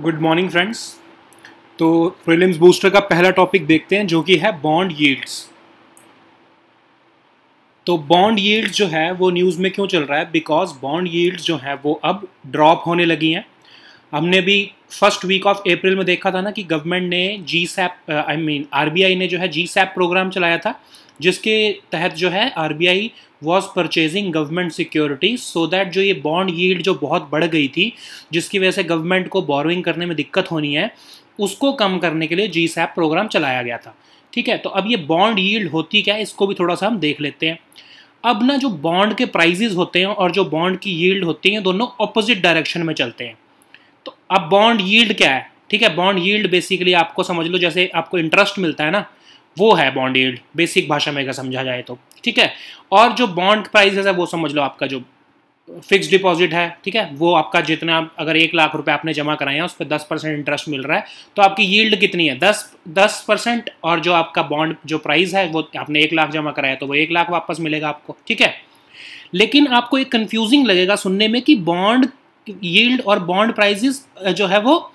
Good morning friends. तो prelims booster का पहला टॉपिक देखते हैं जो कि है बॉन्ड यील्ड्स। तो बॉन्ड यील्ड्स जो है वो न्यूज़ में क्यों चल रहा है? बिकॉज बॉन्ड यील्ड्स जो है वो अब ड्रॉप होने लगी हैं। हमने भी फर्स्ट वीक ऑफ अप्रैल में देखा था ना कि गवर्नमेंट ने आरबीआई ने जो है G-SAP प्रोग्राम चलाया था, जिसके तहत जो है RBI was purchasing government securities so that जो ये बॉन्ड यील्ड जो बहुत बढ़ गई थी, जिसकी वजह से गवर्नमेंट को बोरोइंग करने में दिक्कत होनी है, उसको कम करने के लिए G-SAP प्रोग्राम चलाया गया था। ठीक है, तो अब ये बॉन्ड यील्ड होती क्या है, इसको भी थोड़ा सा हम देख लेते हैं। अब ना जो बॉन्ड के प्राइजेज होते हैं और जो बॉन्ड की यील्ड होती हैं, दोनों अपोजिट डायरेक्शन में चलते हैं। तो अब बॉन्ड यील्ड क्या है? ठीक है, बॉन्ड यील्ड बेसिकली आपको समझ लो जैसे आपको इंटरेस्ट मिलता है ना, वो है बॉन्ड यील्ड, बेसिक भाषा में अगर समझा जाए तो। ठीक है, और जो बॉन्ड प्राइसेस है वो समझ लो आपका जो फिक्स्ड डिपॉजिट है, ठीक है, वो आपका जितना अगर 1 लाख रुपए आपने जमा कराए हैं उस पर 10% इंटरेस्ट मिल रहा है, तो आपकी यील्ड कितनी है? 10% और जो आपका बॉन्ड जो प्राइस है वो आपने 1 लाख जमा कराया तो वो 1 लाख वापस मिलेगा आपको। ठीक है, लेकिन आपको एक कन्फ्यूजिंग लगेगा सुनने में कि बॉन्ड यील्ड और बॉन्ड प्राइजेस जो है वो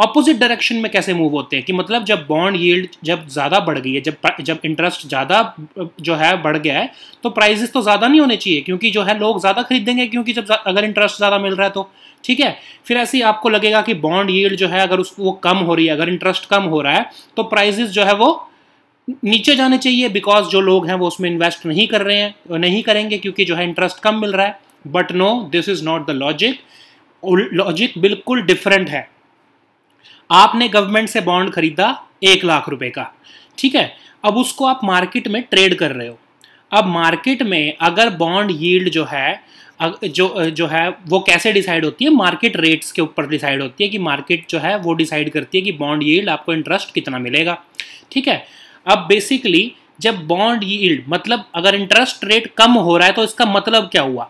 ऑपोजिट डायरेक्शन में कैसे मूव होते हैं, कि मतलब जब बॉन्ड यील्ड जब ज़्यादा बढ़ गई है, जब इंटरेस्ट ज़्यादा जो है बढ़ गया है तो प्राइसेस तो ज़्यादा नहीं होने चाहिए, क्योंकि जो है लोग ज़्यादा खरीदेंगे, क्योंकि जब अगर इंटरेस्ट ज़्यादा मिल रहा है तो। ठीक है, फिर ऐसे ही आपको लगेगा कि बॉन्ड यील्ड जो है अगर उसको वो कम हो रही है, अगर इंटरेस्ट कम हो रहा है तो प्राइजेस जो है वो नीचे जाने चाहिए, बिकॉज जो लोग हैं वो उसमें इन्वेस्ट नहीं करेंगे क्योंकि जो है इंटरेस्ट कम मिल रहा है। But no, this is not the logic. Logic बिल्कुल डिफरेंट है। आपने गवर्नमेंट से बॉन्ड खरीदा 1 लाख रुपए का, ठीक है, अब उसको आप मार्केट में ट्रेड कर रहे हो। अब मार्केट में अगर बॉन्ड यील्ड जो है जो है वो कैसे डिसाइड होती है? मार्केट रेट्स के ऊपर डिसाइड होती है, कि मार्केट जो है वो डिसाइड करती है कि बॉन्ड यील्ड आपको इंटरेस्ट कितना मिलेगा। ठीक है, अब बेसिकली जब बॉन्ड यील्ड मतलब अगर इंटरेस्ट रेट कम हो रहा है तो इसका मतलब क्या हुआ?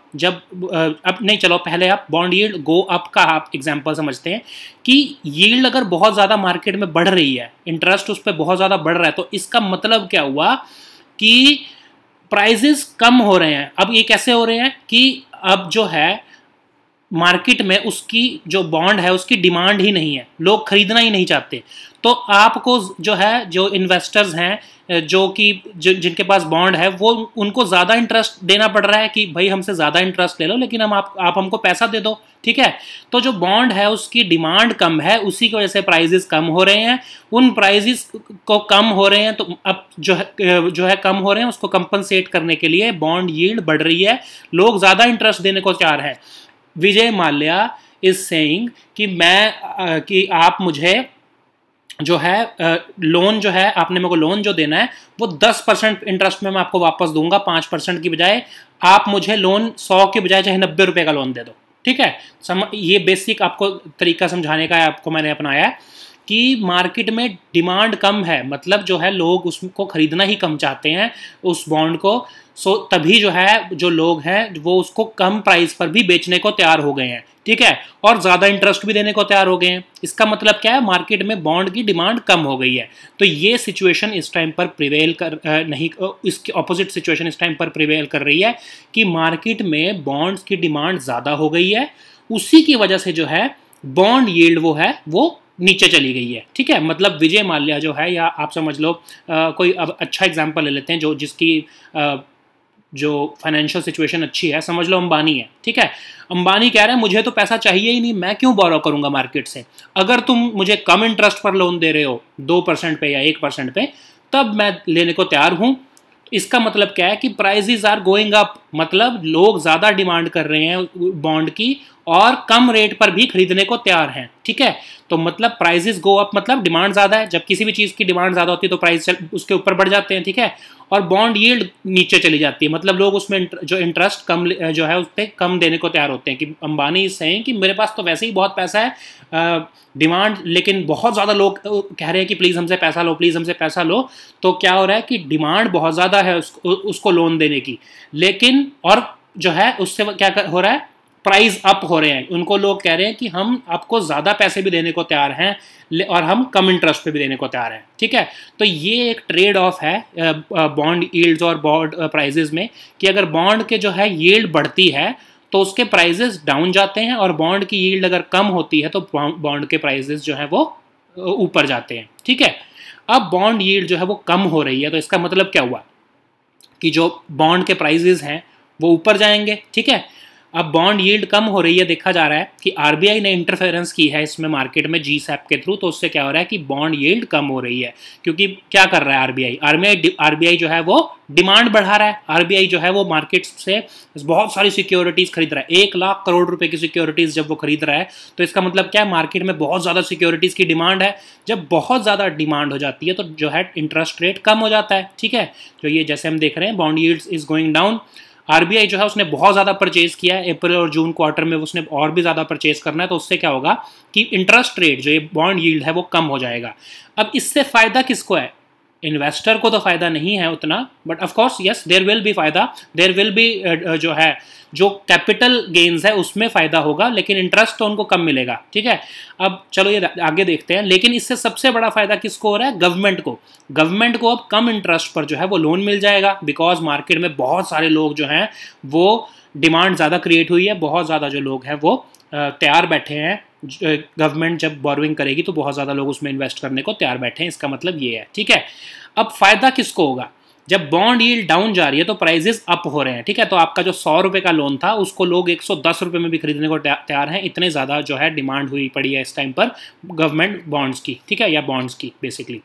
पहले आप बॉन्ड यील्ड गो अप का आप एग्जांपल समझते हैं कि यील्ड अगर बहुत ज़्यादा मार्केट में बढ़ रही है, इंटरेस्ट उस पर बहुत ज़्यादा बढ़ रहा है, तो इसका मतलब क्या हुआ कि प्राइजेस कम हो रहे हैं। अब ये कैसे हो रहे हैं कि अब जो है मार्केट में उसकी जो बॉन्ड है उसकी डिमांड ही नहीं है, लोग खरीदना ही नहीं चाहते, तो आपको जो है जो इन्वेस्टर्स हैं जिनके पास बॉन्ड है वो उनको ज़्यादा इंटरेस्ट देना पड़ रहा है कि भाई हमसे ज़्यादा इंटरेस्ट ले लो, लेकिन हम आप हमको पैसा दे दो। ठीक है, तो जो बॉन्ड है उसकी डिमांड कम है, उसी की वजह से प्राइजेस कम हो रहे हैं। उन प्राइजेस को कम हो रहे हैं तो अब जो है कम हो रहे हैं, उसको कंपनसेट करने के लिए बॉन्ड यील्ड बढ़ रही है, लोग ज़्यादा इंटरेस्ट देने को तैयार हैं। विजय माल्या इज सेइंग कि आप मुझे जो है लोन जो है आपने मेरे को लोन जो देना है वो 10% इंटरेस्ट में मैं आपको वापस दूंगा, 5% की बजाय। आप मुझे लोन 100 के बजाय चाहे 90 रुपये का लोन दे दो। ठीक है, ये बेसिक आपको तरीका समझाने का आपको मैंने अपनाया है कि मार्केट में डिमांड कम है, मतलब जो है लोग उसको खरीदना ही कम चाहते हैं उस बॉन्ड को, सो तभी जो है जो लोग हैं वो उसको कम प्राइस पर भी बेचने को तैयार हो गए हैं। ठीक है, और ज़्यादा इंटरेस्ट भी देने को तैयार हो गए हैं। इसका मतलब क्या है? मार्केट में बॉन्ड की डिमांड कम हो गई है, तो ये सिचुएशन इस टाइम पर इसकी ऑपोजिट सिचुएशन इस टाइम पर प्रिवेल कर रही है कि मार्केट में बॉन्ड्स की डिमांड ज़्यादा हो गई है, उसी की वजह से जो है बॉन्ड यील्ड वो है वो नीचे चली गई है। ठीक है, मतलब विजय माल्या जो है, या आप समझ लो कोई अब अच्छा एग्जाम्पल ले लेते हैं जो जिसकी जो फाइनेंशियल सिचुएशन अच्छी है, समझ लो अंबानी है। ठीक है, अंबानी कह रहा है मुझे तो पैसा चाहिए ही नहीं, मैं क्यों बोरो करूंगा मार्केट से? अगर तुम मुझे कम इंटरेस्ट पर लोन दे रहे हो 2% पे या 1% पे, तब मैं लेने को तैयार हूँ। इसका मतलब क्या है कि प्राइजेज आर गोइंग अप, मतलब लोग ज़्यादा डिमांड कर रहे हैं बॉन्ड की और कम रेट पर भी खरीदने को तैयार हैं। ठीक है, तो मतलब प्राइजेज गो अप मतलब डिमांड ज़्यादा है, जब किसी भी चीज़ की डिमांड ज़्यादा होती है तो प्राइस उसके ऊपर बढ़ जाते हैं। ठीक है, और बॉन्ड यील्ड नीचे चली जाती है, मतलब लोग उसमें जो इंटरेस्ट कम जो है उस पर कम देने को तैयार होते हैं। कि अंबानी इससे हैं कि मेरे पास तो वैसे ही बहुत पैसा है, डिमांड लेकिन बहुत ज़्यादा, लोग कह रहे हैं कि प्लीज़ हमसे पैसा लो, प्लीज़ हमसे पैसा लो, तो क्या हो रहा है कि डिमांड बहुत ज़्यादा है उसको लोन देने की, लेकिन और जो है उससे क्या हो रहा है, प्राइस अप हो रहे हैं। उनको लोग कह रहे हैं कि हम आपको ज़्यादा पैसे भी देने को तैयार हैं और हम कम इंटरेस्ट पे भी देने को तैयार हैं। ठीक है, तो ये एक ट्रेड ऑफ है बॉन्ड यील्ड्स और बॉन्ड प्राइजेस में, कि अगर बॉन्ड के जो है यील्ड बढ़ती है तो उसके प्राइजेस डाउन जाते हैं और बॉन्ड की यील्ड अगर कम होती है तो बॉन्ड के प्राइजेस जो है वो ऊपर जाते हैं। ठीक है, अब बॉन्ड यील्ड जो है वो कम हो रही है तो इसका मतलब क्या हुआ कि जो बॉन्ड के प्राइजेस हैं वो ऊपर जाएंगे। ठीक है, अब बॉन्ड यील्ड कम हो रही है, देखा जा रहा है कि आरबीआई ने इंटरफेरेंस की है इसमें मार्केट में जी-सैप के थ्रू, तो उससे क्या हो रहा है कि बॉन्ड यील्ड कम हो रही है, क्योंकि क्या कर रहा है आरबीआई जो है वो डिमांड बढ़ा रहा है, आरबीआई जो है वो मार्केट से बहुत सारी सिक्योरिटीज़ खरीद रहा है। 1 लाख करोड़ रुपए की सिक्योरिटीज़ जब वो खरीद रहा है तो इसका मतलब क्या है, मार्केट में बहुत ज़्यादा सिक्योरिटीज़ की डिमांड है। जब बहुत ज़्यादा डिमांड हो जाती है तो जो है इंटरेस्ट रेट कम हो जाता है। ठीक है, तो ये जैसे हम देख रहे हैं bond yields is going down. RBI जो है उसने बहुत ज़्यादा परचेज़ किया है, अप्रैल और जून क्वार्टर में उसने और भी ज़्यादा परचेज़ करना है, तो उससे क्या होगा कि इंटरेस्ट रेट जो ये बॉन्ड यील्ड है वो कम हो जाएगा। अब इससे फ़ायदा किसको है, इन्वेस्टर को तो फ़ायदा नहीं है उतना, but of course yes there will be फ़ायदा, देयर विल बी जो है जो कैपिटल गेन्स है उसमें फ़ायदा होगा, लेकिन इंटरेस्ट तो उनको कम मिलेगा। ठीक है, अब चलो ये आगे देखते हैं, लेकिन इससे सबसे बड़ा फ़ायदा किसको हो रहा है, गवर्नमेंट को। गवर्नमेंट को अब कम इंटरेस्ट पर जो है वो लोन मिल जाएगा, बिकॉज मार्केट में बहुत सारे लोग जो हैं वो डिमांड ज़्यादा क्रिएट हुई है, बहुत ज़्यादा जो लोग हैं वो तैयार बैठे हैं, गवर्नमेंट जब बोरोइंग करेगी तो बहुत ज़्यादा लोग उसमें इन्वेस्ट करने को तैयार बैठे हैं, इसका मतलब ये है। ठीक है, अब फ़ायदा किसको होगा, जब बॉन्ड यील्ड डाउन जा रही है तो प्राइजेस अप हो रहे हैं। ठीक है, तो आपका जो 100 रुपये का लोन था उसको लोग 110 रुपये में भी खरीदने को तैयार हैं, इतने ज़्यादा जो है डिमांड हुई पड़ी है इस टाइम पर गवर्नमेंट बॉन्ड्स की। ठीक है, या बॉन्ड्स की बेसिकली,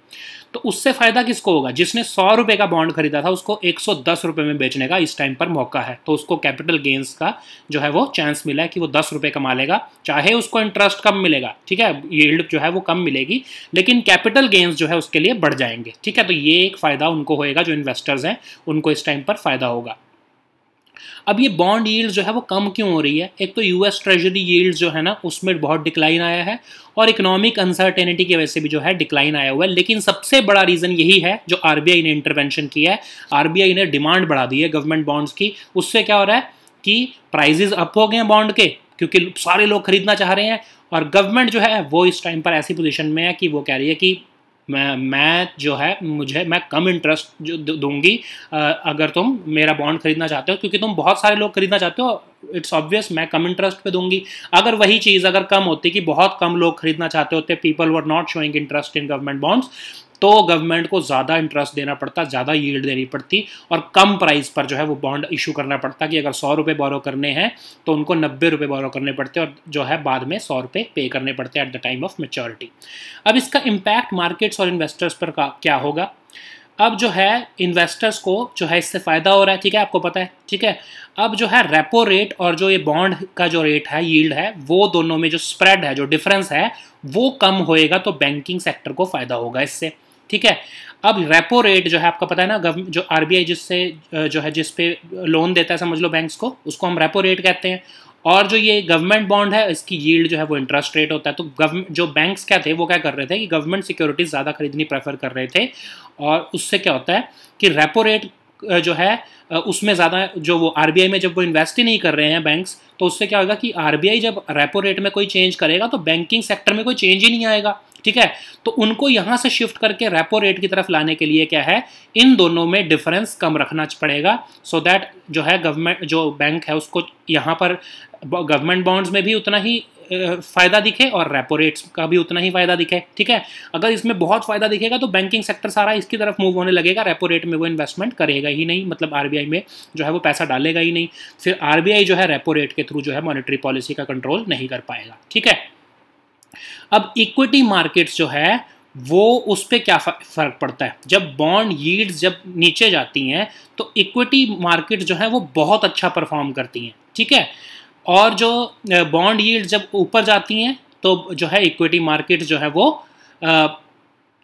तो उससे फ़ायदा किसको होगा, जिसने 100 रुपये का बॉन्ड खरीदा था उसको 110 रुपये में बेचने का इस टाइम पर मौका है, तो उसको कैपिटल गेंस का जो है वो चांस मिला है कि वो 10 रुपये कमा लेगा, चाहे उसको इंटरेस्ट कम मिलेगा। ठीक है, यील्ड जो है वो कम मिलेगी, लेकिन कैपिटल गेंस जो है उसके लिए बढ़ जाएंगे। ठीक है, तो ये एक फ़ायदा उनको होएगा, जो इन्वेस्टर्स हैं उनको इस टाइम पर फ़ायदा होगा। अब ये बॉन्ड यील्ड जो है वो कम क्यों हो रही है, एक तो यूएस ट्रेजरी यील्ड जो है ना उसमें बहुत डिक्लाइन आया है, और इकोनॉमिक अनसर्टेनिटी की वजह से भी जो है डिक्लाइन आया हुआ है, लेकिन सबसे बड़ा रीज़न यही है जो आरबीआई ने इंटरवेंशन किया है। आरबीआई ने डिमांड बढ़ा दी है गवर्नमेंट बॉन्ड्स की, उससे क्या हो रहा है कि प्राइजेज अप हो गए हैं बॉन्ड के, क्योंकि सारे लोग खरीदना चाह रहे हैं, और गवर्नमेंट जो है वो इस टाइम पर ऐसी पोजिशन में है कि वो कह रही है कि मैं कम इंटरेस्ट जो दूंगी अगर तुम मेरा बॉन्ड खरीदना चाहते हो, क्योंकि तुम बहुत सारे लोग खरीदना चाहते हो, इट्स ऑब्वियस मैं कम इंटरेस्ट पे दूंगी। अगर वही चीज़ अगर कम होती कि बहुत कम लोग खरीदना चाहते होते, people were not showing interest in government bonds, तो गवर्नमेंट को ज़्यादा इंटरेस्ट देना पड़ता, ज़्यादा यील्ड देनी पड़ती, और कम प्राइस पर जो है वो बॉन्ड इशू करना पड़ता कि अगर 100 रुपये बोरो करने हैं तो उनको 90 रुपये बोरो करने पड़ते और जो है बाद में 100 रुपये पे करने पड़ते at the time of maturity. अब इसका इम्पैक्ट मार्केट्स और इन्वेस्टर्स पर क्या होगा, अब जो है इन्वेस्टर्स को जो है इससे फ़ायदा हो रहा है। ठीक है, आपको पता है। ठीक है, अब जो है रेपो रेट और जो ये बॉन्ड का जो रेट है यील्ड है, वो दोनों में जो स्प्रेड है, जो डिफरेंस है वो कम होएगा, तो बैंकिंग सेक्टर को फ़ायदा होगा इससे। ठीक है, अब रेपो रेट जो है आपका पता है ना, जो आरबीआई जिससे जो है जिस पे लोन देता है समझ लो बैंक्स को, उसको हम रेपो रेट कहते हैं, और जो ये गवर्नमेंट बॉन्ड है इसकी यील्ड जो है वो इंटरेस्ट रेट होता है। तो जो बैंक्स क्या थे वो क्या कर रहे थे कि गवर्नमेंट सिक्योरिटीज़ ज़्यादा खरीदनी प्रेफर कर रहे थे, और उससे क्या होता है कि रेपो रेट जो है उसमें ज़्यादा जो वो आरबीआई में जब वो इन्वेस्ट ही नहीं कर रहे हैं बैंक्स, तो उससे क्या होगा कि आरबीआई जब रेपो रेट में कोई चेंज करेगा तो बैंकिंग सेक्टर में कोई चेंज ही नहीं आएगा। ठीक है, तो उनको यहाँ से शिफ्ट करके रेपो रेट की तरफ लाने के लिए क्या है, इन दोनों में डिफरेंस कम रखना पड़ेगा, सो दैट जो है गवर्नमेंट जो बैंक है उसको यहाँ पर गवर्नमेंट बॉन्ड्स में भी उतना ही फ़ायदा दिखे और रेपो रेट्स का भी उतना ही फ़ायदा दिखे। ठीक है, अगर इसमें बहुत फ़ायदा दिखेगा तो बैंकिंग सेक्टर सारा इसकी तरफ मूव होने लगेगा, रेपो रेट में वो इन्वेस्टमेंट करेगा ही नहीं, मतलब आरबीआई में जो है वो पैसा डालेगा ही नहीं, फिर आरबीआई जो है रेपो रेट के थ्रू जो है मॉनेटरी पॉलिसी का कंट्रोल नहीं कर पाएगा। ठीक है, अब इक्विटी मार्केट्स जो है वो उस पर क्या फ़र्क पड़ता है, जब बॉन्ड यील्ड्स जब नीचे जाती हैं तो इक्विटी मार्केट्स जो है वो बहुत अच्छा परफॉर्म करती हैं। ठीक है, और जो बॉन्ड यील्ड जब ऊपर जाती हैं तो जो है इक्विटी मार्केट जो है वो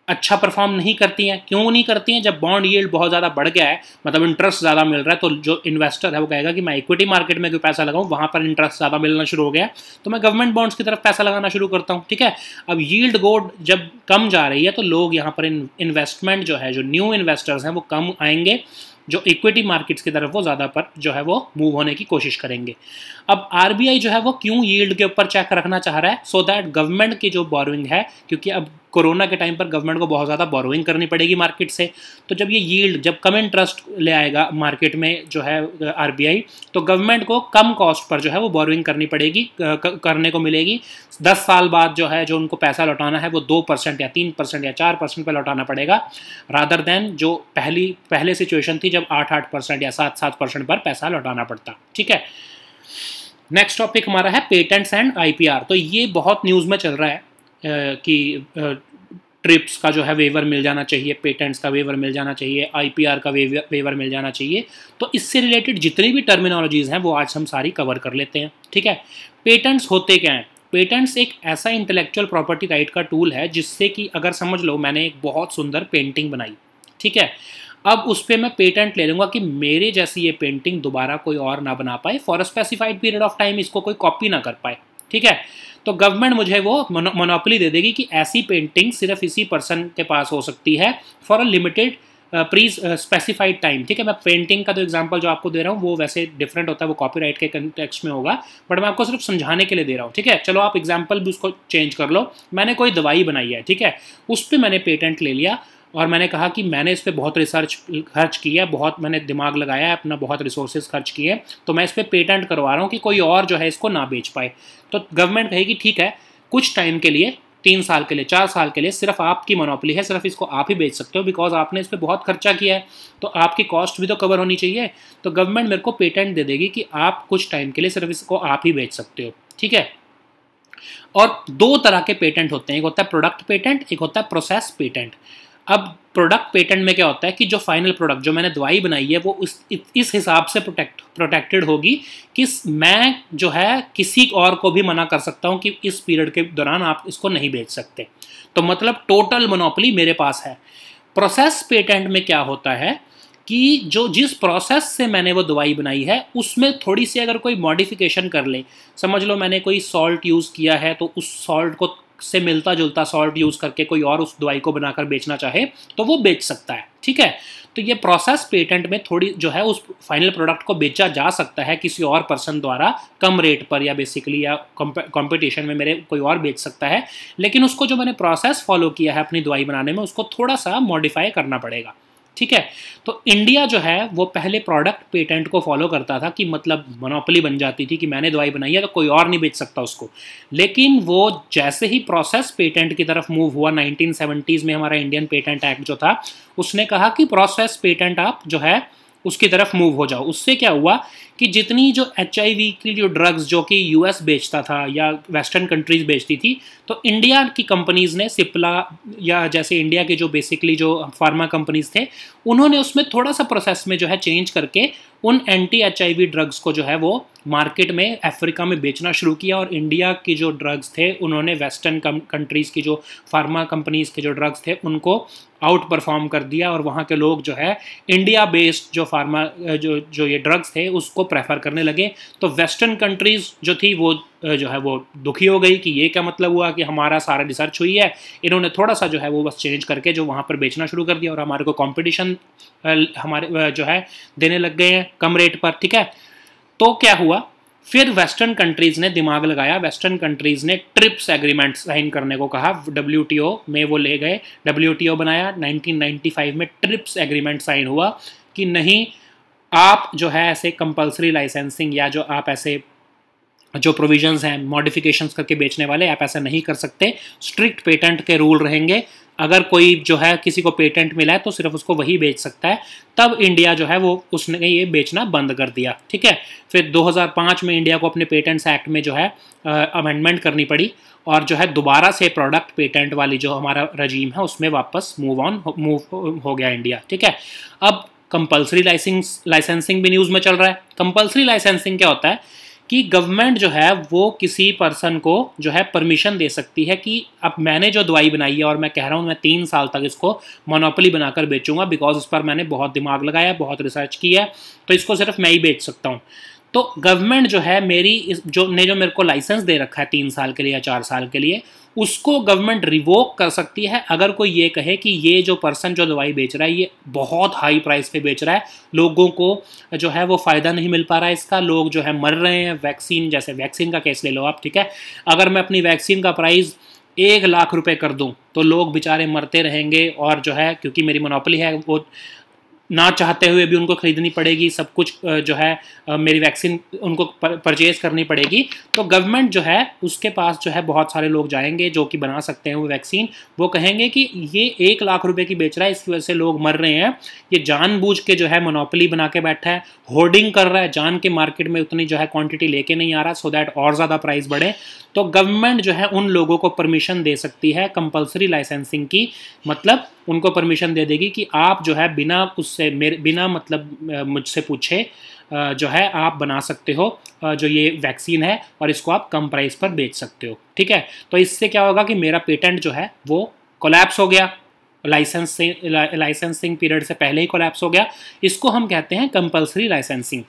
अच्छा परफॉर्म नहीं करती हैं। क्यों नहीं करती हैं, जब बॉन्ड यील्ड बहुत ज़्यादा बढ़ गया है, मतलब इंटरेस्ट ज़्यादा मिल रहा है, तो जो इन्वेस्टर है वो कहेगा कि मैं इक्विटी मार्केट में क्यों पैसा लगाऊं, वहाँ पर इंटरेस्ट ज़्यादा मिलना शुरू हो गया तो मैं गवर्नमेंट बॉन्ड्स की तरफ पैसा लगाना शुरू करता हूँ। ठीक है, अब यील्ड गोड जब कम जा रही है तो लोग यहाँ पर इन्वेस्टमेंट जो है, जो न्यू इन्वेस्टर्स हैं वो कम आएंगे, जो इक्विटी मार्केट्स की तरफ वो ज़्यादा पर जो है वो मूव होने की कोशिश करेंगे। अब आरबीआई जो है वो क्यों यील्ड के ऊपर चेक रखना चाह रहा है, सो दैट गवर्नमेंट की जो बोरोइंग है, क्योंकि अब कोरोना के टाइम पर गवर्नमेंट को बहुत ज़्यादा बोरोइंग करनी पड़ेगी मार्केट से, तो जब ये यील्ड जब कम इंटरेस्ट ले आएगा मार्केट में जो है आरबीआई, तो गवर्नमेंट को कम कॉस्ट पर जो है वो बोरोइंग करनी पड़ेगी, करने को मिलेगी। 10 साल बाद जो है जो उनको पैसा लौटाना है वो 2% या 3% या 4% पर लौटाना पड़ेगा, रादर देन जो पहले सिचुएशन थी जब 8-8% या 7-7% पर पैसा लौटाना पड़ता। ठीक है, नेक्स्ट टॉपिक हमारा है पेटेंट्स एंड आईपीआर। तो ये बहुत न्यूज़ में चल रहा है कि ट्रिप्स का जो है वेवर मिल जाना चाहिए, पेटेंट्स का वेवर मिल जाना चाहिए, आईपीआर का वेवर मिल जाना चाहिए। तो इससे रिलेटेड जितनी भी टर्मिनोलॉजीज़ हैं वो आज हम सारी कवर कर लेते हैं। ठीक है, पेटेंट्स होते क्या हैं? पेटेंट्स एक ऐसा इंटेलेक्चुअल प्रॉपर्टी राइट का टूल है जिससे कि अगर समझ लो मैंने एक बहुत सुंदर पेंटिंग बनाई, ठीक है, अब उस पर मैं पेटेंट ले लूँगा कि मेरे जैसी ये पेंटिंग दोबारा कोई और ना बना पाए for a specified period of time, इसको कोई कॉपी ना कर पाए। ठीक है, तो गवर्नमेंट मुझे वो मोनोपोली दे देगी कि ऐसी पेंटिंग सिर्फ इसी पर्सन के पास हो सकती है फॉर अ लिमिटेड प्रीज स्पेसिफाइड टाइम। ठीक है, मैं पेंटिंग का तो एग्जांपल जो आपको दे रहा हूँ वो वैसे डिफरेंट होता है, वो कॉपीराइट के कंटेक्स्ट में होगा, बट मैं आपको सिर्फ समझाने के लिए दे रहा हूँ। ठीक है, चलो आप एग्जाम्पल भी उसको चेंज कर लो। मैंने कोई दवाई बनाई है, ठीक है, उस पर मैंने पेटेंट ले लिया और मैंने कहा कि मैंने इस पर बहुत रिसर्च खर्च की है, बहुत मैंने दिमाग लगाया है अपना, बहुत रिसोर्सेज खर्च किए, तो मैं इस पर पेटेंट करवा रहा हूँ कि कोई और जो है इसको ना बेच पाए। तो गवर्नमेंट कहेगी ठीक है, कुछ टाइम के लिए, 3 साल के लिए, 4 साल के लिए सिर्फ आपकी मोनोपोली है, सिर्फ इसको आप ही बेच सकते हो, बिकॉज आपने इस पर बहुत खर्चा किया है, तो आपकी कॉस्ट भी तो कवर होनी चाहिए। तो गवर्नमेंट मेरे को पेटेंट दे देगी कि आप कुछ टाइम के लिए सिर्फ इसको आप ही बेच सकते हो। ठीक है, और 2 तरह के पेटेंट होते हैं, एक होता है प्रोडक्ट पेटेंट, एक होता है प्रोसेस पेटेंट। अब प्रोडक्ट पेटेंट में क्या होता है कि जो फाइनल प्रोडक्ट, जो मैंने दवाई बनाई है, वो इस हिसाब से प्रोटेक्टेड होगी कि मैं जो है किसी और को भी मना कर सकता हूँ कि इस पीरियड के दौरान आप इसको नहीं बेच सकते, तो मतलब टोटल मोनोपोली मेरे पास है। प्रोसेस पेटेंट में क्या होता है कि जो जिस प्रोसेस से मैंने वो दवाई बनाई है उसमें थोड़ी सी अगर कोई मॉडिफिकेशन कर ले, समझ लो मैंने कोई सॉल्ट यूज़ किया है तो उस सॉल्ट को से मिलता जुलता सॉल्ट यूज़ करके कोई और उस दवाई को बनाकर बेचना चाहे तो वो बेच सकता है। ठीक है, तो ये प्रोसेस पेटेंट में थोड़ी जो है उस फाइनल प्रोडक्ट को बेचा जा सकता है किसी और पर्सन द्वारा कम रेट पर, या बेसिकली या कंपटीशन में मेरे कोई और बेच सकता है, लेकिन उसको जो मैंने प्रोसेस फॉलो किया है अपनी दवाई बनाने में उसको थोड़ा सा मॉडिफाई करना पड़ेगा। ठीक है, तो इंडिया जो है वो पहले प्रोडक्ट पेटेंट को फॉलो करता था कि मतलब मोनोपोली बन जाती थी कि मैंने दवाई बनाई है तो कोई और नहीं बेच सकता उसको, लेकिन वो जैसे ही प्रोसेस पेटेंट की तरफ मूव हुआ 1970s में, हमारा इंडियन पेटेंट एक्ट जो था उसने कहा कि प्रोसेस पेटेंट आप जो है उसकी तरफ मूव हो जाओ। उससे क्या हुआ कि जितनी जो HIV की जो ड्रग्स जो कि US बेचता था या वेस्टर्न कंट्रीज़ बेचती थी, तो इंडिया की कंपनीज़ ने, सिप्ला या जैसे इंडिया के जो बेसिकली जो फार्मा कंपनीज़ थे, उन्होंने उसमें थोड़ा सा प्रोसेस में जो है चेंज करके उन anti-HIV ड्रग्स को जो है वो मार्केट में अफ्रीका में बेचना शुरू किया, और इंडिया की जो ड्रग्स थे उन्होंने वेस्टर्न कंट्रीज़ की जो फार्मा कंपनीज़ के जो ड्रग्स थे उनको आउट परफॉर्म कर दिया, और वहाँ के लोग जो है इंडिया बेस्ड जो फार्मा जो ये ड्रग्स थे उसको प्रेफर करने लगे। तो वेस्टर्न कंट्रीज़ जो थी वो जो है वो दुखी हो गई कि ये क्या मतलब हुआ कि हमारा सारा रिसर्च हुई है, इन्होंने थोड़ा सा जो है वो बस चेंज करके जो वहाँ पर बेचना शुरू कर दिया और हमारे को कंपटीशन हमारे जो है देने लग गए हैं कम रेट पर। ठीक है, तो क्या हुआ, फिर वेस्टर्न कंट्रीज़ ने दिमाग लगाया, वेस्टर्न कंट्रीज़ ने ट्रिप्स एग्रीमेंट साइन करने को कहा, WTO में वो ले गए, WTO बनाया, 1995 में ट्रिप्स एग्रीमेंट साइन हुआ कि नहीं, आप जो है ऐसे कंपल्सरी लाइसेंसिंग या जो आप ऐसे जो प्रोविजंस हैं मॉडिफिकेशंस करके बेचने वाले, आप ऐसा नहीं कर सकते, स्ट्रिक्ट पेटेंट के रूल रहेंगे, अगर कोई जो है किसी को पेटेंट मिला है तो सिर्फ उसको वही बेच सकता है। तब इंडिया जो है वो उसने ये बेचना बंद कर दिया। ठीक है, फिर 2005 में इंडिया को अपने पेटेंट्स एक्ट में जो है अमेंडमेंट करनी पड़ी और जो है दोबारा से प्रोडक्ट पेटेंट वाली जो हमारा रजीम है उसमें वापस मूव हो गया इंडिया। ठीक है, अब कंपल्सरी लाइसेंसिंग भी न्यूज़ में चल रहा है। कंपल्सरी लाइसेंसिंग क्या होता है कि गवर्नमेंट जो है वो किसी पर्सन को जो है परमिशन दे सकती है कि अब मैंने जो दवाई बनाई है और मैं कह रहा हूँ मैं 3 साल तक इसको मोनोपोली बनाकर बेचूंगा बिकॉज इस पर मैंने बहुत दिमाग लगाया, बहुत रिसर्च किया है, तो इसको सिर्फ मैं ही बेच सकता हूँ। तो गवर्नमेंट जो है जो मेरे को लाइसेंस दे रखा है 3 साल के लिए या 4 साल के लिए, उसको गवर्नमेंट रिवोक कर सकती है अगर कोई ये कहे कि ये जो पर्सन जो दवाई बेच रहा है ये बहुत हाई प्राइस पे बेच रहा है, लोगों को जो है वो फ़ायदा नहीं मिल पा रहा है इसका, लोग जो है मर रहे हैं। वैक्सीन, जैसे वैक्सीन का केस ले लो आप, ठीक है, अगर मैं अपनी वैक्सीन का प्राइस 1 लाख रुपए कर दूं तो लोग बेचारे मरते रहेंगे और जो है क्योंकि मेरी मोनोपोली है वो ना चाहते हुए भी उनको खरीदनी पड़ेगी, सब कुछ जो है मेरी वैक्सीन उनको परचेज करनी पड़ेगी। तो गवर्नमेंट जो है उसके पास जो है बहुत सारे लोग जाएंगे जो कि बना सकते हैं वो वैक्सीन, वो कहेंगे कि ये 1 लाख रुपए की बेच रहा है, इसकी वजह से लोग मर रहे हैं, ये जानबूझ के जो है मोनोपोली बना के बैठा है, होर्डिंग कर रहा है, जान के मार्केट में उतनी जो है क्वान्टिटी लेके नहीं आ रहा सो दैट और ज़्यादा प्राइस बढ़े। तो गवर्नमेंट जो है उन लोगों को परमिशन दे सकती है कंपल्सरी लाइसेंसिंग की, मतलब उनको परमिशन दे देगी कि आप जो है बिना उससे मेरे बिना मतलब मुझसे पूछे जो है आप बना सकते हो जो ये वैक्सीन है और इसको आप कम प्राइस पर बेच सकते हो। ठीक है, तो इससे क्या होगा कि मेरा पेटेंट जो है वो कोलैप्स हो गया, लाइसेंसिंग पीरियड से पहले ही कोलैप्स हो गया। इसको हम कहते हैं कंपल्सरी लाइसेंसिंग।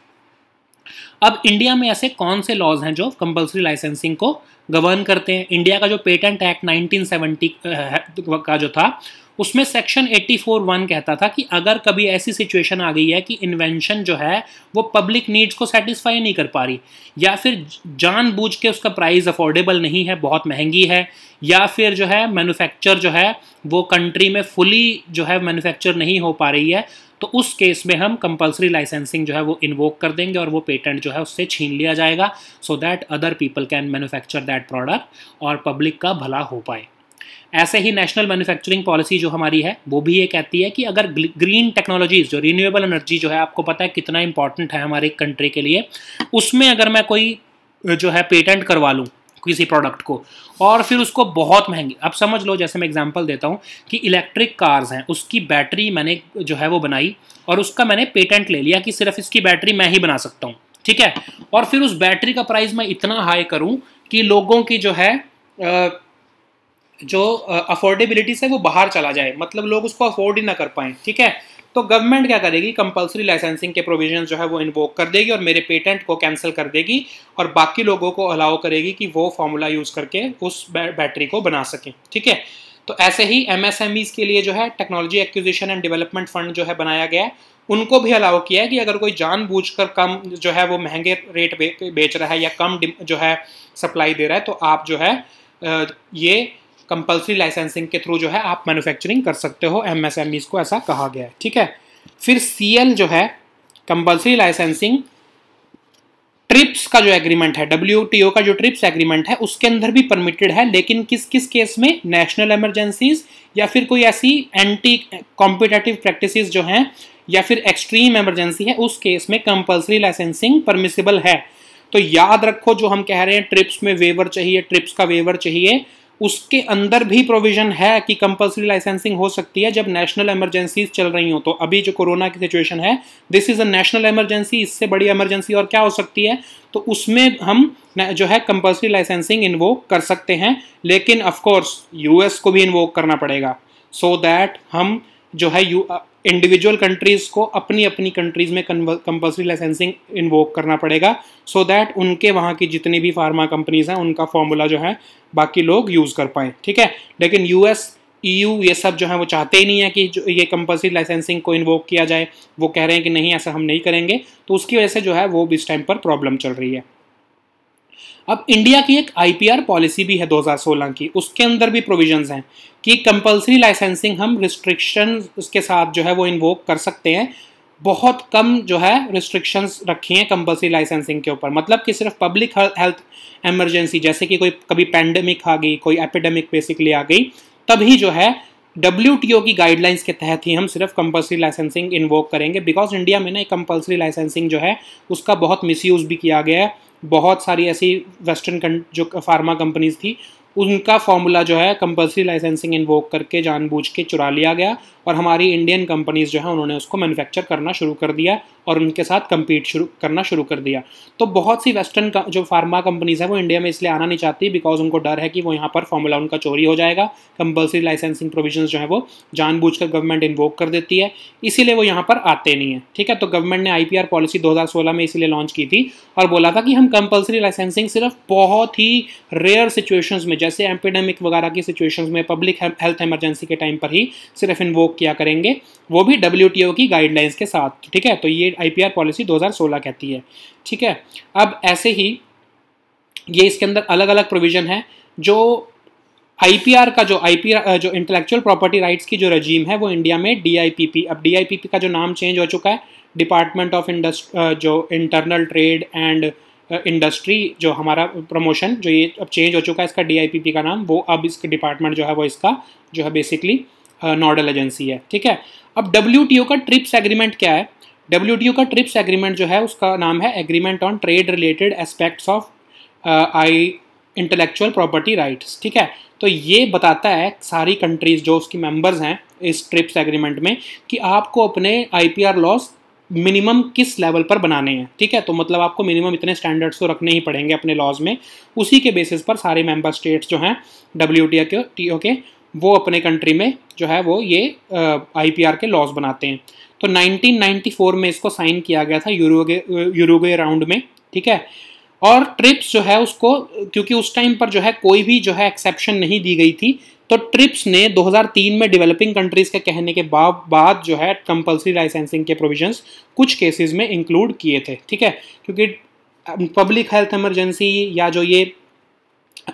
अब इंडिया में ऐसे कौन से लॉज हैं जो कंपल्सरी लाइसेंसिंग को गवर्न करते हैं? इंडिया का जो पेटेंट एक्ट 1970 का जो था उसमें सेक्शन 84(1) कहता था कि अगर कभी ऐसी सिचुएशन आ गई है कि इन्वेंशन जो है वो पब्लिक नीड्स को सेटिस्फाई नहीं कर पा रही, या फिर जानबूझ के उसका प्राइस अफोर्डेबल नहीं है, बहुत महंगी है, या फिर जो है मैन्युफैक्चर जो है वो कंट्री में फुली जो है मैन्युफैक्चर नहीं हो पा रही है, तो उस केस में हम कंपल्सरी लाइसेंसिंग जो है वो इन्वोक कर देंगे और वो पेटेंट जो है उससे छीन लिया जाएगा so that other people can manufacture that product और पब्लिक का भला हो पाए। ऐसे ही नेशनल मैन्युफैक्चरिंग पॉलिसी जो हमारी है वो भी ये कहती है कि अगर ग्रीन टेक्नोलॉजीज जो रिन्यूएबल एनर्जी जो है आपको पता है कितना इंपॉर्टेंट है हमारे कंट्री के लिए, उसमें अगर मैं कोई जो है पेटेंट करवा लूँ किसी प्रोडक्ट को और फिर उसको बहुत महंगी, अब समझ लो जैसे मैं एग्जांपल देता हूँ कि इलेक्ट्रिक कार्स हैं, उसकी बैटरी मैंने जो है वो बनाई और उसका मैंने पेटेंट ले लिया कि सिर्फ इसकी बैटरी मैं ही बना सकता हूँ। ठीक है, और फिर उस बैटरी का प्राइस मैं इतना हाई करूँ कि लोगों की जो है जो अफोर्डेबिलिटी से वो बाहर चला जाए, मतलब लोग उसको अफोर्ड ही ना कर पाएँ। ठीक है, तो गवर्नमेंट क्या करेगी, कंपल्सरी लाइसेंसिंग के प्रोविजन जो है वो इन्वोक कर देगी और मेरे पेटेंट को कैंसिल कर देगी और बाकी लोगों को अलाउ करेगी कि वो फॉर्मूला यूज़ करके उस बैटरी को बना सकें। ठीक है, तो ऐसे ही MSMEs के लिए जो है technology acquisition and development fund जो है बनाया गया है, उनको भी अलाउ किया है कि अगर कोई जानबूझकर कम जो है वो महंगे रेट बेच रहा है या कम जो है सप्लाई दे रहा है तो आप जो है ये कंपल्सरी लाइसेंसिंग के थ्रू जो है आप मैन्युफैक्चरिंग कर सकते हो, MSMEs को ऐसा कहा गया है। ठीक है, फिर CL जो है कंपल्सरी लाइसेंसिंग ट्रिप्स का जो एग्रीमेंट है, WTO का जो ट्रिप्स एग्रीमेंट है उसके अंदर भी परमिटेड है, लेकिन किस किस केस में, नेशनल इमरजेंसीज या फिर कोई ऐसी एंटी कॉम्पिटिटिव प्रैक्टिसेस जो हैं या फिर एक्सट्रीम इमरजेंसी है उस केस में कंपल्सरी लाइसेंसिंग परमिसिबल है। तो याद रखो जो हम कह रहे हैं ट्रिप्स में वेवर चाहिए, ट्रिप्स का वेवर चाहिए, उसके अंदर भी प्रोविजन है कि कंपल्सरी लाइसेंसिंग हो सकती है जब नेशनल इमरजेंसीज चल रही हो। तो अभी जो कोरोना की सिचुएशन है this is a national emergency, इससे बड़ी इमरजेंसी और क्या हो सकती है, तो उसमें हम जो है कंपल्सरी लाइसेंसिंग इन्वोक कर सकते हैं, लेकिन ऑफ कोर्स US को भी इन्वोक करना पड़ेगा सो दैट हम जो है इंडिविजुअल कंट्रीज़ को अपनी अपनी कंट्रीज़ में कंपल्सरी लाइसेंसिंग इन्वोक करना पड़ेगा सो दैट उनके वहाँ की जितनी भी फार्मा कंपनीज़ हैं उनका फॉर्मूला जो है बाकी लोग यूज़ कर पाएँ। ठीक है, लेकिन US, EU ये सब जो है वो चाहते ही नहीं है कि जो ये कंपल्सरी लाइसेंसिंग को इन्वोक किया जाए, वो कह रहे हैं कि नहीं ऐसा हम नहीं करेंगे, तो उसकी वजह से जो है वो भी इस टाइम पर प्रॉब्लम चल रही है। अब इंडिया की एक IPR पॉलिसी भी है 2016 की, उसके अंदर भी प्रोविजंस हैं कि कंपल्सरी लाइसेंसिंग हम रिस्ट्रिक्शंस उसके साथ जो है वो इन्वोक कर सकते हैं। बहुत कम जो है रिस्ट्रिक्शंस रखी हैं कंपल्सरी लाइसेंसिंग के ऊपर, मतलब कि सिर्फ पब्लिक हेल्थ इमरजेंसी जैसे कि कोई कभी पैंडेमिक आ गई, कोई एपिडेमिक बेसिकली आ गई, तभी जो है WTO की गाइडलाइंस के तहत ही हम सिर्फ कंपल्सरी लाइसेंसिंग इन्वोक करेंगे। बिकॉज इंडिया में ना कंपल्सरी लाइसेंसिंग जो है उसका बहुत मिसयूज़ भी किया गया है, बहुत सारी ऐसी वेस्टर्न जो फार्मा कंपनीज थी उनका फॉर्मूला जो है कंपल्सरी लाइसेंसिंग इन्वोक करके जानबूझ के चुरा लिया गया और हमारी इंडियन कंपनीज़ जो है उन्होंने उसको मैन्युफैक्चर करना शुरू कर दिया और उनके साथ कम्पीट करना शुरू कर दिया। तो बहुत सी वेस्टर्न जो फार्मा कंपनीज़ है वो इंडिया में इसलिए आना नहीं चाहती बिकॉज उनको डर है कि वो यहाँ पर फॉर्मूला उनका चोरी हो जाएगा, कंपल्सरी लाइसेंसिंग प्रोविजन जो है वो जानबूझ कर गवर्नमेंट इन्वोक कर देती है, इसीलिए वो यहाँ पर आते नहीं है। ठीक है, तो गवर्नमेंट ने IPR पॉलिसी 2016 में इसीलिए लॉन्च की थी और बोला था कि हम कंपल्सरी लाइसेंसिंग सिर्फ बहुत ही रेयर सिचुएशंस में जैसे एपिडेमिक वगैरह की सिचुएशंस में पब्लिक हेल्थ इमरजेंसी के टाइम पर ही सिर्फ इन्वोक किया करेंगे, वो भी WTO की गाइडलाइंस के साथ। ठीक है, तो ये IPR पॉलिसी 2016 कहती है। ठीक है, अब ऐसे ही ये इसके अंदर अलग अलग प्रोविजन है जो आईपीआर का जो आईपीआर जो इंटेलेक्चुअल प्रॉपर्टी राइट्स की जो रजीम है वो इंडिया में डीआईपीपी, अब डीआईपीपी का जो नाम चेंज हो चुका है डिपार्टमेंट ऑफ जो इंटरनल ट्रेड एंड इंडस्ट्री, जो हमारा प्रमोशन जो ये अब चेंज हो चुका है इसका डीआईपीपी का नाम, वो अब इसका डिपार्टमेंट जो है वो इसका जो है बेसिकली नोडल एजेंसी है, ठीक है। अब WTO का ट्रिप्स एग्रीमेंट क्या है? WTO का ट्रिप्स एग्रीमेंट जो है उसका नाम है agreement on trade related aspects of intellectual property rights, ठीक है। तो ये बताता है सारी कंट्रीज़ जो उसकी मेंबर्स हैं इस ट्रिप्स एग्रीमेंट में कि आपको अपने आईपीआर लॉज मिनिमम किस लेवल पर बनाने हैं, ठीक है। तो मतलब आपको मिनिमम इतने स्टैंडर्ड्स तो रखने ही पड़ेंगे अपने लॉज में, उसी के बेसिस पर सारे मेंबर स्टेट्स जो हैं WTO के वो अपने कंट्री में जो है वो ये आईपीआर के लॉज बनाते हैं। तो 1994 में इसको साइन किया गया था यूरोगे राउंड में, ठीक है। और ट्रिप्स जो है उसको क्योंकि उस टाइम पर जो है कोई भी जो है एक्सेप्शन नहीं दी गई थी, तो ट्रिप्स ने 2003 में डेवलपिंग कंट्रीज़ के कहने के बाद जो है कंपल्सरी लाइसेंसिंग के प्रोविजंस कुछ केसेस में इंक्लूड किए थे, ठीक है। क्योंकि पब्लिक हेल्थ इमरजेंसी या जो ये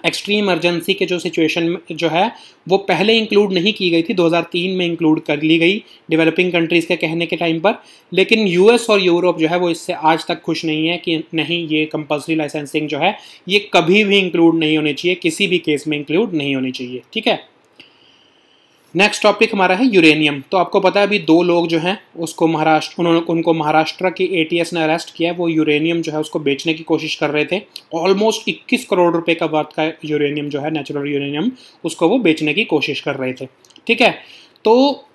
एक्सट्रीम इमरजेंसी के जो सिचुएशन जो है वो पहले इंक्लूड नहीं की गई थी, 2003 में इंक्लूड कर ली गई डेवलपिंग कंट्रीज़ के कहने के टाइम पर। लेकिन यूएस और यूरोप जो है वो इससे आज तक खुश नहीं है कि नहीं ये कंपल्सरी लाइसेंसिंग जो है ये कभी भी इंक्लूड नहीं होनी चाहिए, किसी भी केस में इंक्लूड नहीं होनी चाहिए, ठीक है। नेक्स्ट टॉपिक हमारा है यूरेनियम। तो आपको पता है अभी दो लोग जो हैं उसको उनको महाराष्ट्र की ATS ने अरेस्ट किया है, वो यूरेनियम जो है उसको बेचने की कोशिश कर रहे थे। ऑलमोस्ट 21 करोड़ रुपए का वर्थ का यूरेनियम जो है नेचुरल यूरेनियम उसको वो बेचने की कोशिश कर रहे थे, ठीक है। तो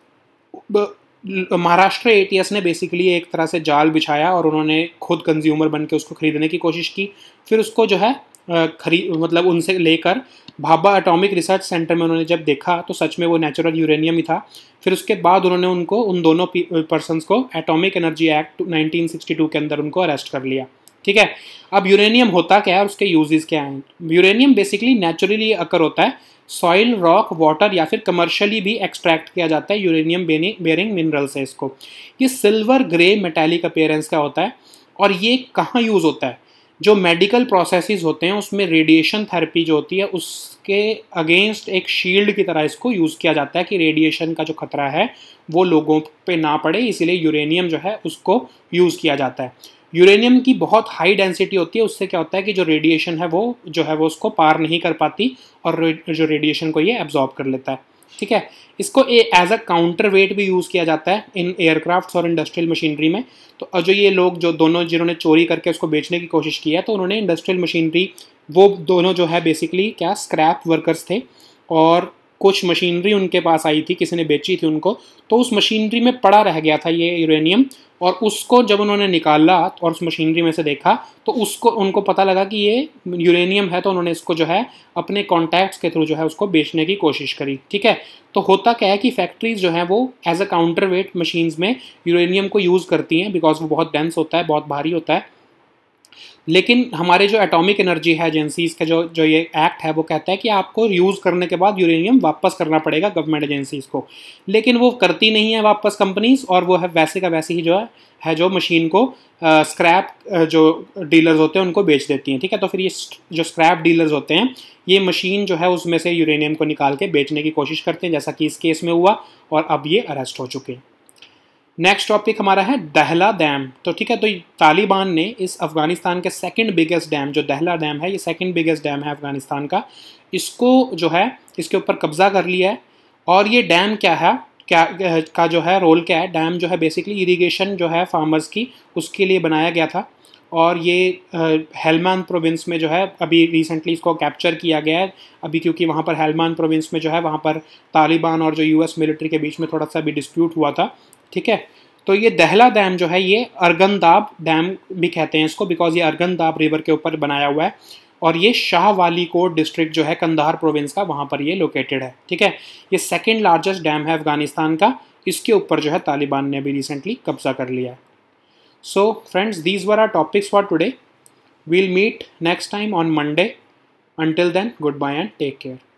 महाराष्ट्र ATS ने बेसिकली एक तरह से जाल बिछाया और उन्होंने खुद कंज्यूमर बन के उसको खरीदने की कोशिश की, फिर उसको जो है मतलब उनसे लेकर भाभा एटॉमिक रिसर्च सेंटर में उन्होंने जब देखा तो सच में वो नेचुरल यूरेनियम ही था। फिर उसके बाद उन्होंने उनको उन दोनों पर्सन्स को एटॉमिक एनर्जी एक्ट 1962 के अंदर उनको अरेस्ट कर लिया, ठीक है। अब यूरेनियम होता क्या है और उसके यूजेस क्या हैं? यूरेनियम बेसिकली नेचुरली अकर होता है, सॉइल, रॉक, वाटर या फिर कमर्शियली भी एक्सट्रैक्ट किया जाता है यूरेनियम बेरिंग मिनरल से इसको। ये सिल्वर ग्रे मेटेलिक अपेयरेंस का होता है और ये कहाँ यूज़ होता है? जो मेडिकल प्रोसेसेस होते हैं उसमें रेडिएशन थेरेपी जो होती है उसके अगेंस्ट एक शील्ड की तरह इसको यूज़ किया जाता है कि रेडिएशन का जो खतरा है वो लोगों पे ना पड़े, इसीलिए यूरेनियम जो है उसको यूज़ किया जाता है। यूरेनियम की बहुत हाई डेंसिटी होती है, उससे क्या होता है कि जो रेडिएशन है वो उसको पार नहीं कर पाती और जो रेडिएशन को ये एब्जॉर्ब कर लेता है, ठीक है। इसको एज अ काउंटर वेट भी यूज़ किया जाता है इन एयरक्राफ्ट्स और इंडस्ट्रियल मशीनरी में। तो जो ये लोग जो दोनों जिन्होंने चोरी करके उसको बेचने की कोशिश की है, तो उन्होंने इंडस्ट्रियल मशीनरी वो दोनों जो है बेसिकली क्या स्क्रैप वर्कर्स थे और कुछ मशीनरी उनके पास आई थी, किसी ने बेची थी उनको, तो उस मशीनरी में पड़ा रह गया था ये यूरेनियम। और उसको जब उन्होंने निकाला और उस मशीनरी में से देखा तो उसको उनको पता लगा कि ये यूरेनियम है, तो उन्होंने इसको जो है अपने कॉन्टैक्ट्स के थ्रू जो है उसको बेचने की कोशिश करी, ठीक है। तो होता क्या है कि फैक्ट्रीज जो हैं वो as a counter weight machines में यूरेनियम को यूज़ करती हैं बिकॉज वो बहुत डेंस होता है, बहुत भारी होता है। लेकिन हमारे जो एटॉमिक एनर्जी है एजेंसीज़ का जो ये एक्ट है वो कहता है कि आपको यूज़ करने के बाद यूरेनियम वापस करना पड़ेगा गवर्नमेंट एजेंसीज़ को, लेकिन वो करती नहीं है वापस कंपनीज़, और वो है वैसे का वैसे ही जो है जो मशीन को स्क्रैप जो डीलर्स होते हैं उनको बेच देती हैं, ठीक है। तो फिर ये जो स्क्रैप डीलर्स होते हैं ये मशीन जो है उसमें से यूरेनियम को निकाल के बेचने की कोशिश करते हैं, जैसा कि इस केस में हुआ और अब ये अरेस्ट हो चुके हैं। नेक्स्ट टॉपिक हमारा है दहला डैम। तो ठीक है, तो तालिबान ने इस अफ़गानिस्तान के सेकंड बिगेस्ट डैम जो दहला डैम है, ये सेकंड बिगेस्ट डैम है अफ़गानिस्तान का, इसको जो है इसके ऊपर कब्ज़ा कर लिया है। और ये डैम क्या जो है रोल क्या है? डैम जो है बेसिकली इरीगेशन जो है फार्मर्स की उसके लिए बनाया गया था और ये हेलमैंड प्रोविंस में जो है अभी रिसेंटली इसको कैप्चर किया गया है अभी, क्योंकि वहाँ पर हेलमैंड प्रोविंस में जो है वहाँ पर तालिबान और जो US मिलिट्री के बीच में थोड़ा सा भी डिस्प्यूट हुआ था, ठीक है। तो ये दहला डैम जो है ये अर्गनदाब डैम भी कहते हैं इसको बिकॉज ये अर्गनदाब रिवर के ऊपर बनाया हुआ है और ये शाह वाली कोट डिस्ट्रिक्ट जो है कंदाहार प्रोविंस का वहाँ पर ये लोकेटेड है, ठीक है। ये सेकंड लार्जेस्ट डैम है अफ़गानिस्तान का, इसके ऊपर जो है तालिबान ने अभी रिसेंटली कब्जा कर लिया है। So friends, these were are topics for today. We'll meet next time on Monday. Until then, good bye and take care.